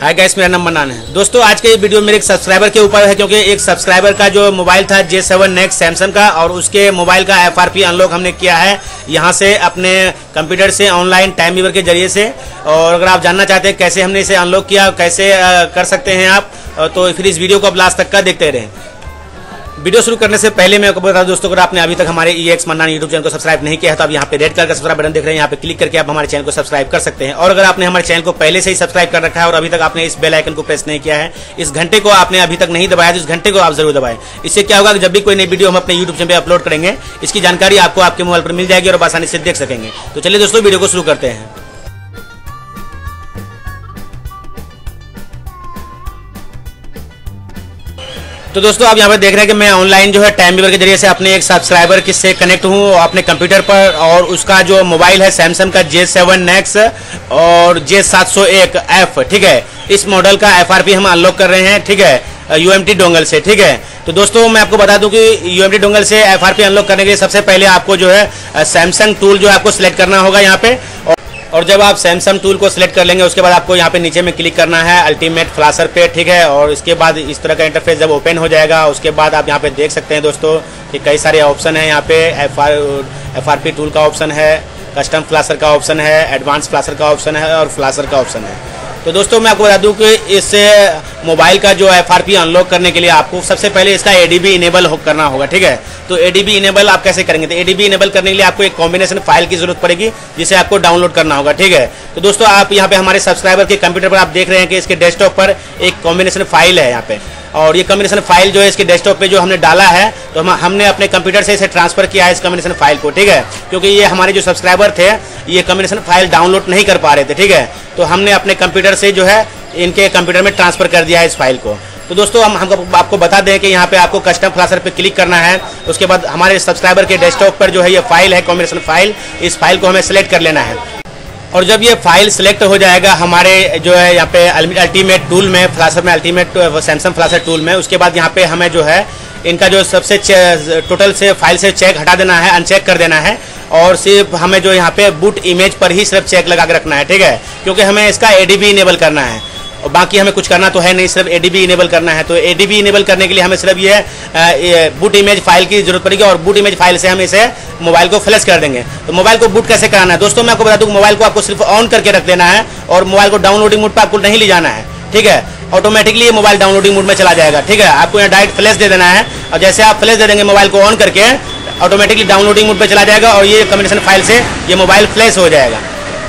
Hi guys, मेरा नाम mannan है। दोस्तों आज के ये वीडियो मेरे एक सब्सक्राइबर के ऊपर है, क्योंकि एक सब्सक्राइबर का जो मोबाइल था J7 NXT सैमसंग का, और उसके मोबाइल का FRP अनलॉक हमने किया है यहाँ से अपने कंप्यूटर से ऑनलाइन TeamViewer के जरिए से। और अगर आप जानना चाहते हैं कैसे हमने इसे अनलॉक किया, कैसे कर सकते हैं आप, तो फिर इस वीडियो को आप लास्ट तक का देखते रहें। वीडियो शुरू करने से पहले मैं आपको बता दूं दोस्तों, अगर आपने अभी तक हमारे EX मन्नान यूट्यूब चैनल को सब्सक्राइब नहीं किया है तो आप यहाँ पे रेड कलर का सब्सक्राइब बटन देख रहे हैं, यहाँ पे क्लिक करके आप हमारे चैनल को सब्सक्राइब कर सकते हैं। और अगर आपने हमारे चैनल को पहले से ही सब्सक्राइब कर रखा है और अभी तक आपने इस बेल आइकन को प्रेस नहीं किया है, इस घंटे को आपने अभी तक नहीं दबाया, तो इस घंटे को आप जरूर दबाएं। इससे क्या होगा कि जब भी कोई नई वीडियो हम अपने यूट्यूब चैनल पर अपलोड करेंगे, इसकी जानकारी आपको आपके मोबाइल पर मिल जाएगी और आसानी से देख सकेंगे। तो चलिए दोस्तों वीडियो को शुरू करते हैं। तो दोस्तों आप यहाँ पर देख रहे हैं कि मैं ऑनलाइन जो है TeamViewer के जरिए से अपने एक सब्सक्राइबर से कनेक्ट हूँ अपने कंप्यूटर पर, और उसका जो मोबाइल है सैमसंग का J7 NXT और J701F, ठीक है, इस मॉडल का FRP हम अनलॉक कर रहे हैं, ठीक है, UMT डोंगल से, ठीक है। तो दोस्तों मैं आपको बता दूं कि UMT डोंगल से FRP अनलॉक करने के लिए सबसे पहले आपको जो है सैमसंग टूल जो है आपको सिलेक्ट करना होगा यहाँ पे, और जब आप सैमसंग टूल को सिलेक्ट कर लेंगे उसके बाद आपको यहाँ पे नीचे में क्लिक करना है अल्टीमेट फ्लाशर पे, ठीक है। और इसके बाद इस तरह का इंटरफेस जब ओपन हो जाएगा, उसके बाद आप यहाँ पे देख सकते हैं दोस्तों कि कई सारे ऑप्शन हैं यहाँ पे। FRP टूल का ऑप्शन है, कस्टम फ्लाशर का ऑप्शन है, एडवांस फ्लाशर का ऑप्शन है और फ्लाशर का ऑप्शन है। तो दोस्तों मैं आपको बता दूं कि इस मोबाइल का जो FRP अनलॉक करने के लिए आपको सबसे पहले इसका ADB इनेबल करना होगा, ठीक है। तो ADB इनेबल आप कैसे करेंगे, तो ADB इनेबल करने के लिए आपको एक कॉम्बिनेशन फाइल की जरूरत पड़ेगी जिसे आपको डाउनलोड करना होगा, ठीक है। तो दोस्तों आप यहाँ पे हमारे सब्सक्राइबर के कंप्यूटर पर आप देख रहे हैं कि इसके डेस्कटॉप पर एक कॉम्बिनेशन फाइल है यहाँ पे, और ये कॉम्बिनेशन फाइल जो है इसके डेस्कटॉप पे जो हमने डाला है, तो हमने अपने कंप्यूटर से इसे ट्रांसफर किया है इस कॉम्बिनेशन फाइल को, ठीक है, क्योंकि ये हमारे जो सब्सक्राइबर थे ये कॉम्बिनेशन फाइल डाउनलोड नहीं कर पा रहे थे, ठीक है, तो हमने अपने कंप्यूटर से जो है इनके कंप्यूटर में ट्रांसफर कर दिया है इस फाइल को। तो दोस्तों हम आपको बता दें कि यहाँ पे आपको कस्टम फ्लाशर पे क्लिक करना है, उसके बाद हमारे सब्सक्राइबर के डेस्कटॉप पर जो है ये फाइल है कॉम्बिनेशन फाइल, इस फाइल को हमें सेलेक्ट कर लेना है। और जब ये फाइल सेलेक्ट हो जाएगा हमारे जो है यहाँ पे अल्टीमेट टूल में फ्लाशर में, अल्टीमेट सैमसंग फ्लाशर टूल में, उसके बाद यहाँ पे हमें जो है इनका जो सबसे टोटल से फाइल से चेक हटा देना है, अनचेक कर देना है, और सिर्फ हमें जो यहाँ पे बूट इमेज पर ही सिर्फ चेक लगा के रखना है, ठीक है, क्योंकि हमें इसका ADB इनेबल करना है और बाकी हमें कुछ करना तो है नहीं, सिर्फ ADB इनेबल करना है। तो ADB इनेबल करने के लिए हमें सिर्फ ये बूट इमेज फाइल की जरूरत पड़ेगी, और बूट इमेज फाइल से हम इसे मोबाइल को फ्लैश कर देंगे। तो मोबाइल को बूट कैसे कराना है दोस्तों, मैं आपको बता दूँ मोबाइल को आपको सिर्फ ऑन करके रख देना है और मोबाइल को डाउनलोडिंग मोड पर आपको नहीं ले जाना है, ठीक है, ऑटोमेटिकली मोबाइल डाउनलोडिंग मोड में चला जाएगा, ठीक है। आपको यहाँ डायरेक्ट फ्लैश दे देना है, और जैसे आप फ्लैश दे देंगे मोबाइल को ऑन करके ऑटोमेटिकली डाउनलोडिंग मोड पे चला जाएगा, और ये कॉम्बिनेशन फाइल से ये मोबाइल फ्लैश हो जाएगा।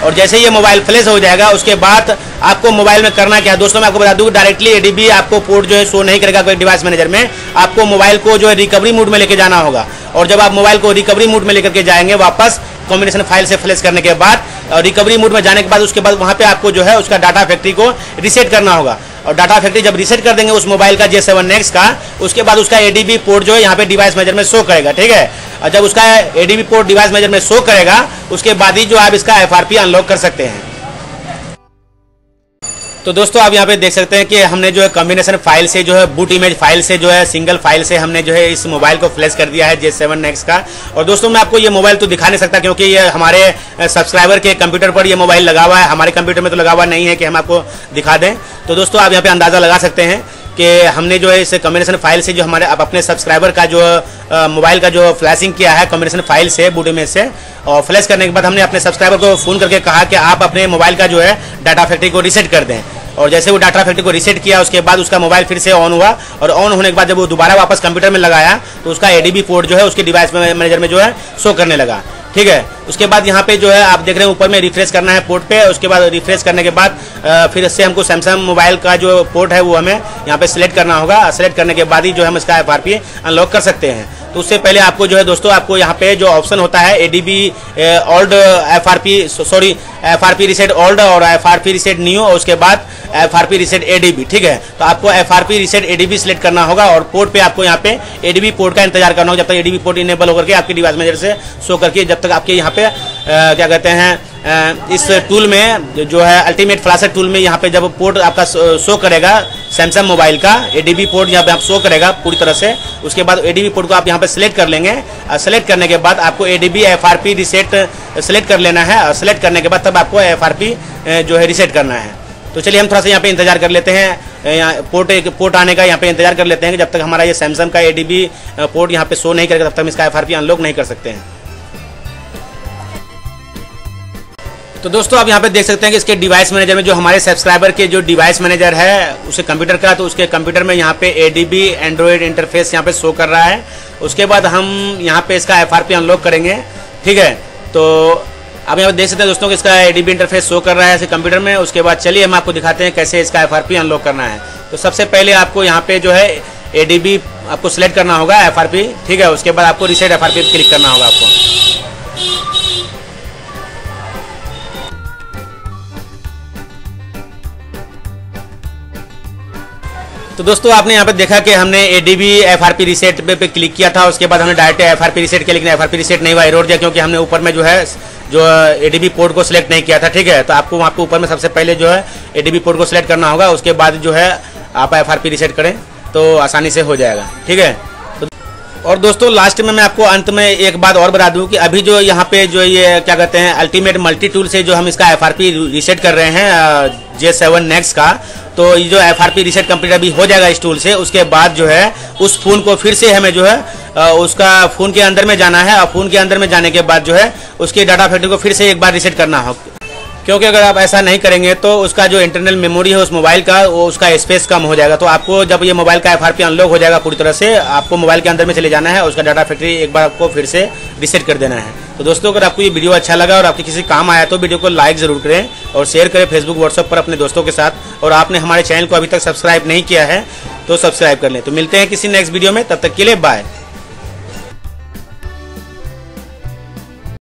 और जैसे ये मोबाइल फ्लैश हो जाएगा उसके बाद आपको मोबाइल में करना क्या है दोस्तों, मैं आपको बता दूं डायरेक्टली ADB आपको पोर्ट जो है शो नहीं करेगा कोई डिवाइस मैनेजर में, आपको मोबाइल को जो है रिकवरी मोड में लेके जाना होगा। और जब आप मोबाइल को रिकवरी मोड में लेकर के जाएंगे वापस कॉम्बिनेशन फाइल से फ्लैश करने के बाद, और रिकवरी मोड में जाने के बाद उसके बाद वहाँ पे आपको जो है उसका डाटा फैक्ट्री को रीसेट करना होगा। और डाटा फैक्ट्री जब रीसेट कर देंगे उस मोबाइल का J7 NXT का, उसके बाद उसका ADB पोर्ट जो है यहाँ पे डिवाइस मेजर में शो करेगा, ठीक है। और जब उसका ADB पोर्ट डिवाइस मेजर में शो करेगा उसके बाद ही जो आप इसका FRP अनलॉक कर सकते हैं। तो दोस्तों आप यहाँ पे देख सकते हैं कि हमने जो है कॉम्बिनेशन फाइल से जो है बूट इमेज फाइल से जो है सिंगल फाइल से हमने जो है इस मोबाइल को फ्लैश कर दिया है J7 NXT का। और दोस्तों मैं आपको ये मोबाइल तो दिखा नहीं सकता क्योंकि ये हमारे सब्सक्राइबर के कंप्यूटर पर ये मोबाइल लगा हुआ है, हमारे कंप्यूटर में तो लगा हुआ नहीं है कि हम आपको दिखा दें। तो दोस्तों आप यहाँ पे अंदाज़ा लगा सकते हैं कि हमने जो है इस कॉम्बिनेशन फाइल से जो हमारे अपने सब्सक्राइबर का जो मोबाइल का जो फ्लैशिंग किया है कॉम्बिनेशन फाइल से बूट इमेज से, और फ्लैश करने के बाद हमने अपने सब्सक्राइबर को फ़ोन करके कहा कि आप अपने मोबाइल का जो है डाटा फैक्ट्री को रीसेट कर दें। और जैसे वो डाटा फैक्ट्री को रीसेट किया उसके बाद उसका मोबाइल फिर से ऑन हुआ, और ऑन होने के बाद जब वो दोबारा वापस कंप्यूटर में लगाया तो उसका ADB पोर्ट जो है उसके डिवाइस मैनेजर में जो है शो करने लगा, ठीक है। उसके बाद यहाँ पे जो है आप देख रहे हैं ऊपर में रिफ्रेश करना है पोर्ट पे, उसके बाद रिफ्रेश करने के बाद फिर इससे हमको सैमसंग मोबाइल का जो पोर्ट है वो हमें यहाँ पे सिलेक्ट करना होगा, सिलेक्ट करने के बाद ही जो हम इसका FRP अनलॉक कर सकते हैं। तो उससे पहले आपको जो है दोस्तों आपको यहाँ पे जो ऑप्शन होता है FRP रिसेट ओल्ड और FRP रिसेट न्यू, और उसके बाद FRP रिसेट ADB, ठीक है। तो आपको FRP रिसेट ADB सिलेक्ट करना होगा, और पोर्ट पे आपको यहाँ पे ADB पोर्ट का इंतजार करना होगा जब तक ADB पोर्ट इनेबल होकर के आपके डिवाइस मैनेजर से शो करके, जब तक आपके यहाँ पे क्या कहते हैं इस टूल में जो है अल्टीमेट फ्लाशर टूल में यहाँ पे जब पोर्ट आपका शो करेगा सैमसंग मोबाइल का ADB पोर्ट यहाँ पे आप शो करेगा पूरी तरह से, उसके बाद ADB पोर्ट को आप यहाँ पे सिलेक्ट कर लेंगे, और सिलेक्ट करने के बाद आपको ADB FRP रिसेट सिलेक्ट कर लेना है, और सिलेक्ट करने के बाद तब आपको FRP जो है रिसेट करना है। तो चलिए हम थोड़ा सा यहाँ पे इंतजार कर लेते हैं, यहाँ पोर्ट आने का यहाँ पे इंतजार कर लेते हैं कि जब तक हमारा ये सैमसंग का एडीबी पोर्ट यहाँ पे शो नहीं करेगा तब तक हम इसका एफआरपी अनलॉक नहीं कर सकते हैं। तो दोस्तों आप यहाँ पे देख सकते हैं कि इसके डिवाइस मैनेजर में जो हमारे सब्सक्राइबर के जो डिवाइस मैनेजर है उसे कंप्यूटर का, तो उसके कंप्यूटर में यहाँ पे एडीबी एंड्रॉयड इंटरफेस यहाँ पे शो कर रहा है। उसके बाद हम यहाँ पे इसका एफआरपी अनलॉक करेंगे, ठीक है। तो आप यहाँ पे देख सकते हैं दोस्तों कि इसका एडीबी इंटरफेस शो कर रहा है इसके कंप्यूटर में। उसके बाद चलिए हम आपको दिखाते हैं कैसे इसका एफआरपी अनलॉक करना है। तो सबसे पहले आपको यहाँ पे जो है एडीबी आपको सेलेक्ट करना होगा एफआरपी, ठीक है। उसके बाद आपको रीसेट एफआरपी क्लिक करना होगा आपको। तो दोस्तों आपने यहाँ पे देखा कि हमने एडीबी एफआरपी रीसेट पे क्लिक किया था, उसके बाद हमने डायरेक्ट एफआरपी रीसेट किया, लेकिन एफआरपी रीसेट नहीं हुआ, एरर दिया, क्योंकि हमने ऊपर में जो एडीबी पोर्ट को सिलेक्ट नहीं किया था, ठीक है। तो आपको वहाँ पे ऊपर में सबसे पहले जो है एडीबी पोर्ट को सिलेक्ट करना होगा, उसके बाद जो है आप एफआरपी रीसेट करें तो आसानी से हो जाएगा, ठीक है। और दोस्तों लास्ट में मैं आपको अंत में एक बात और बता दूं कि अभी जो यहाँ पे जो ये क्या कहते हैं अल्टीमेट मल्टी टूल से जो हम इसका एफआरपी रीसेट कर रहे हैं J7 NXT का, तो ये जो एफआरपी रीसेट कंप्लीट अभी हो जाएगा इस टूल से। उसके बाद जो है उस फ़ोन को फिर से हमें जो है उसका फ़ोन के अंदर में जाना है, और फ़ोन के अंदर में जाने के बाद जो है उसके डाटा फैक्ट्री को फिर से एक बार रीसेट करना होगा, क्योंकि अगर आप ऐसा नहीं करेंगे तो उसका जो इंटरनल मेमोरी है उस मोबाइल का, वो उसका स्पेस कम हो जाएगा। तो आपको जब ये मोबाइल का एफआरपी अनलॉक हो जाएगा पूरी तरह से, आपको मोबाइल के अंदर में चले जाना है, उसका डाटा फैक्ट्री एक बार आपको फिर से रीसेट कर देना है। तो दोस्तों अगर आपको ये वीडियो अच्छा लगा और आपके किसी काम आया तो वीडियो को लाइक ज़रूर करें और शेयर करें फेसबुक व्हाट्सएप पर अपने दोस्तों के साथ। और आपने हमारे चैनल को अभी तक सब्सक्राइब नहीं किया है तो सब्सक्राइब कर लें। तो मिलते हैं किसी नेक्स्ट वीडियो में, तब तक के लिए बाय।